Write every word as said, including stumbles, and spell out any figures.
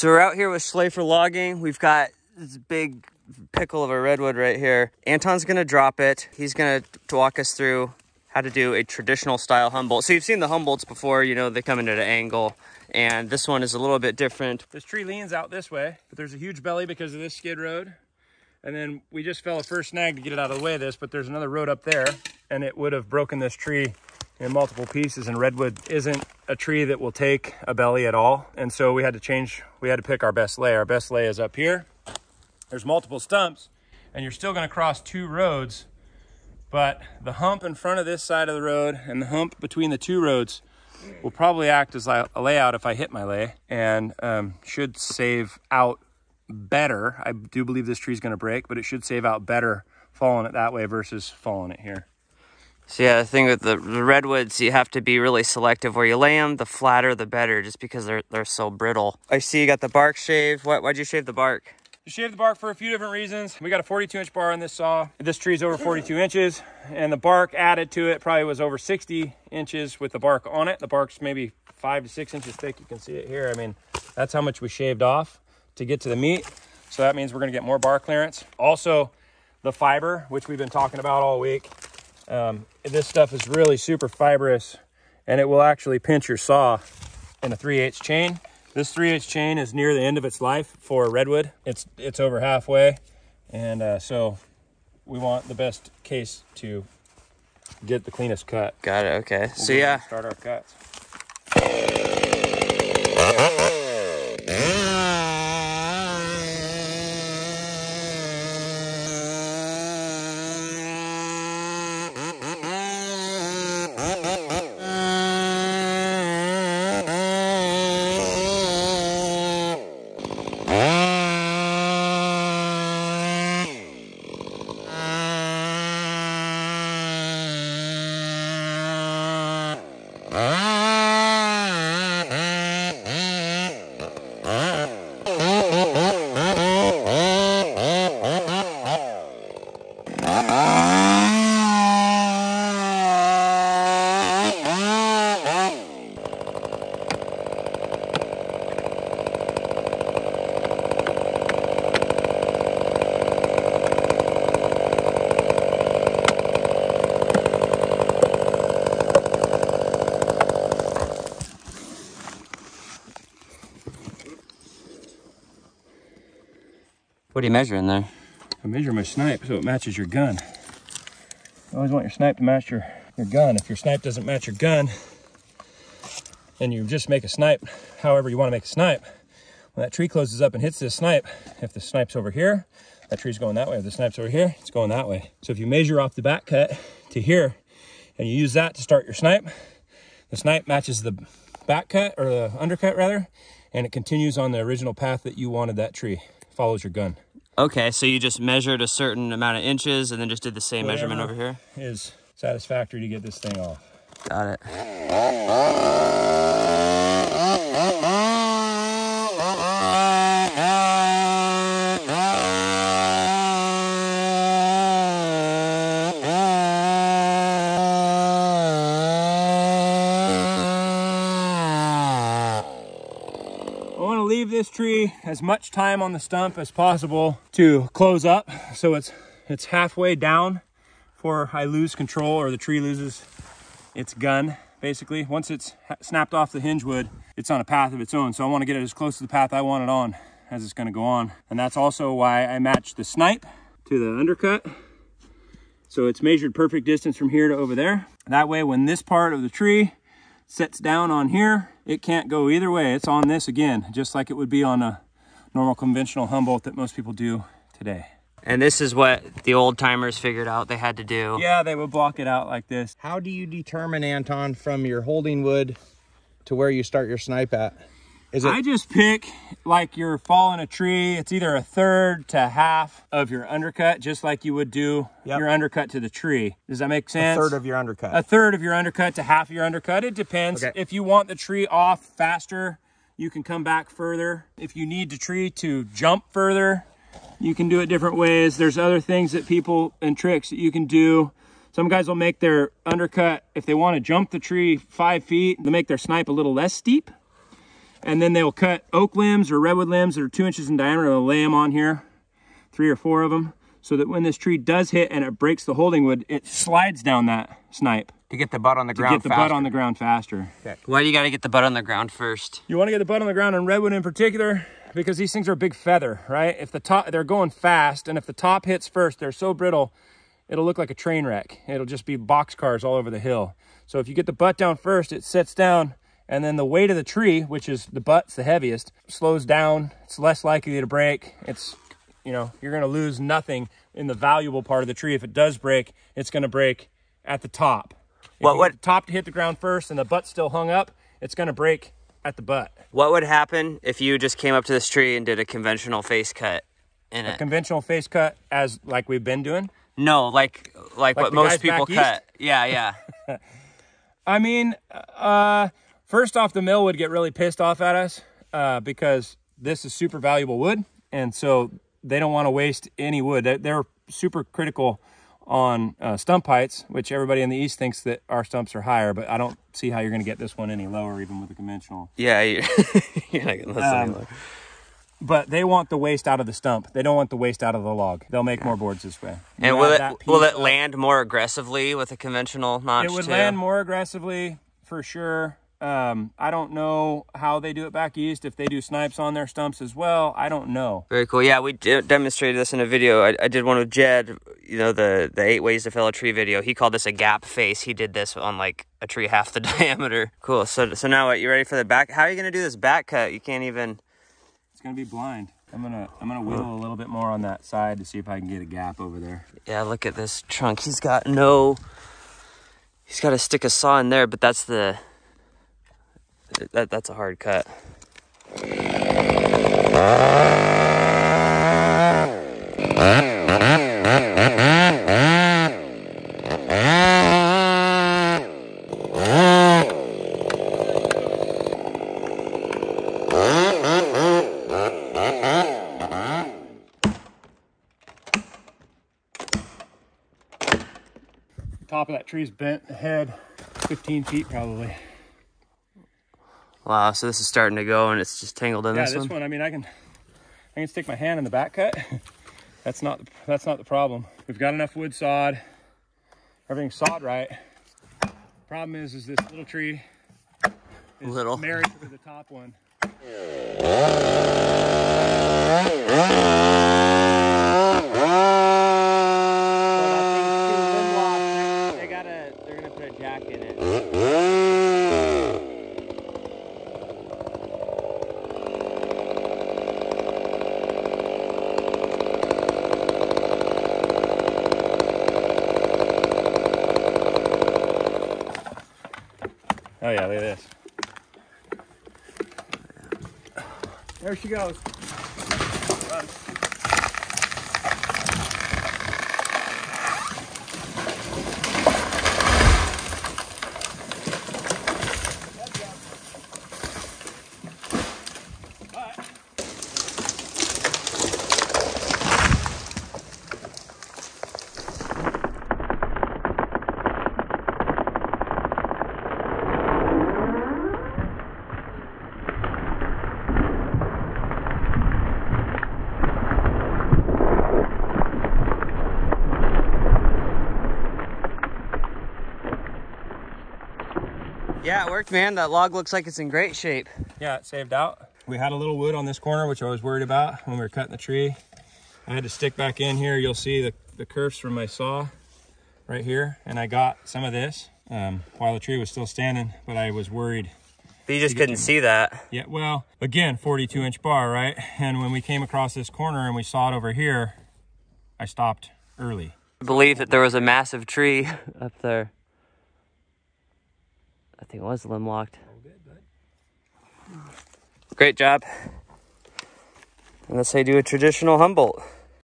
So we're out here with Schlafer Logging. We've got this big pickle of a redwood right here. Anton's gonna drop it. He's gonna walk us through how to do a traditional style Humboldt. So you've seen the Humboldts before, you know, they come in at an angle, and this one is a little bit different. This tree leans out this way, but there's a huge belly because of this skid road. And then we just fell a first snag to get it out of the way of this, but there's another road up there, and it would have broken this tree in multiple pieces, and redwood isn't a tree that will take a belly at all. And so we had to change, we had to pick our best lay. Our best lay is up here. There's multiple stumps, and you're still gonna cross two roads, but the hump in front of this side of the road and the hump between the two roads will probably act as a layout if I hit my lay, and um, should save out better. I do believe this tree's gonna break, but it should save out better falling it that way versus falling it here. So yeah, the thing with the, the redwoods, you have to be really selective where you lay them. The flatter, the better, just because they're they're so brittle. I see you got the bark shaved. Why, why'd you shave the bark? You shave the bark for a few different reasons. We got a forty-two inch bar on this saw. This tree's over forty-two inches, and the bark added to it probably was over sixty inches with the bark on it. The bark's maybe five to six inches thick. You can see it here. I mean, that's how much we shaved off to get to the meat. So that means we're gonna get more bar clearance. Also, the fiber, which we've been talking about all week. Um, this stuff is really super fibrous, and it will actually pinch your saw in a three eighths chain. This three eighths chain is near the end of its life for redwood. It's, it's over halfway. And uh, so we want the best case to get the cleanest cut. Got it, okay. We'll so yeah. Start our cuts. What are you measuring there? I measure my snipe so it matches your gun. You always want your snipe to match your, your gun. If your snipe doesn't match your gun, and you just make a snipe however you want to make a snipe, when that tree closes up and hits this snipe, if the snipe's over here, that tree's going that way. If the snipe's over here, it's going that way. So if you measure off the back cut to here, and you use that to start your snipe, the snipe matches the back cut, or the undercut rather, and it continues on the original path that you wanted that tree. Follows your gun. Okay, so you just measured a certain amount of inches and then just did the same Whatever measurement over here? Is satisfactory to get this thing off. Got it. This tree as much time on the stump as possible to close up, so it's it's halfway down before I lose control or the tree loses its gun. Basically, once it's snapped off the hinge wood, it's on a path of its own, so I want to get it as close to the path I want it on as it's going to go on. And that's also why I match the snipe to the undercut, so it's measured perfect distance from here to over there. That way, when this part of the tree sets down on here, it can't go either way. It's on this again, just like it would be on a normal conventional Humboldt that most people do today. And this is what the old timers figured out they had to do. Yeah, they would block it out like this. How do you determine, Anton, from your holding wood to where you start your snipe at? Is it I just pick, like you're falling a tree, it's either a third to half of your undercut, just like you would do yep. your undercut to the tree. Does that make sense? A third of your undercut. A third of your undercut to half of your undercut. It depends. Okay. If you want the tree off faster, you can come back further. If you need the tree to jump further, you can do it different ways. There's other things that people and tricks that you can do. Some guys will make their undercut, if they want to jump the tree five feet, they'll make their snipe a little less steep. And then they'll cut oak limbs or redwood limbs that are two inches in diameter. They'll lay them on here, three or four of them, so that when this tree does hit and it breaks the holding wood, it slides down that snipe. To get the butt on the ground faster. To get the faster. butt on the ground faster. Okay. Why do you got to get the butt on the ground first? You want to get the butt on the ground on redwood in particular because these things are a big feather, right? If the top, they're going fast, and if the top hits first, they're so brittle, it'll look like a train wreck. It'll just be boxcars all over the hill. So if you get the butt down first, it sits down, and then the weight of the tree, which is the butt's the heaviest, slows down. It's less likely to break. It's, you know, you're going to lose nothing in the valuable part of the tree. If it does break, it's going to break at the top. If what would the top to hit the ground first and the butt's still hung up, it's going to break at the butt. What would happen if you just came up to this tree and did a conventional face cut in a it? A conventional face cut as like we've been doing? No, like like, like what most people cut. East? Yeah, yeah. I mean, uh first off, the mill would get really pissed off at us uh, because this is super valuable wood. And so they don't want to waste any wood. They're super critical on uh, stump heights, which everybody in the East thinks that our stumps are higher, but I don't see how you're going to get this one any lower, even with a conventional. Yeah, you're, you're not going to listen um, to But they want the waste out of the stump. They don't want the waste out of the log. They'll make more boards this way. You and will it, will it land more aggressively with a conventional notch? It would too? land more aggressively, for sure. Um, I don't know how they do it back east, if they do snipes on their stumps as well. I don't know. Very cool. Yeah, we d demonstrated this in a video. I, I did one with Jed, you know, the, the eight ways to fell a tree video. He called this a gap face. He did this on like a tree half the diameter. Cool. So, so now what, you ready for the back? How are you going to do this back cut? You can't even. It's going to be blind. I'm going to, I'm going to wiggle a little bit more on that side to see if I can get a gap over there. Yeah, look at this trunk. He's got no, he's got to stick a saw in there, but that's the. That, that's a hard cut. Top of that tree's bent ahead fifteen feet probably. Wow, so this is starting to go, and it's just tangled in yeah, this one. Yeah, this one. I mean, I can, I can stick my hand in the back cut. That's not, that's not the problem. We've got enough wood sawed. Everything's sawed right. Problem is, is this little tree is little. married to the top one. Well, I think they gotta, they're gonna put a jack in it. Oh yeah, look at this. There she goes. Run. Yeah, it worked, man. That log looks like it's in great shape. Yeah, it saved out. We had a little wood on this corner, which I was worried about when we were cutting the tree. I had to stick back in here. You'll see the, the curves from my saw right here. And I got some of this um, while the tree was still standing, but I was worried. But you just couldn't see that. Yeah, well, again, forty-two inch bar, right? And when we came across this corner and we saw it over here, I stopped early. I believe that there was a massive tree up there. I think it was limb locked. Great job. And that's how you do a traditional Humboldt.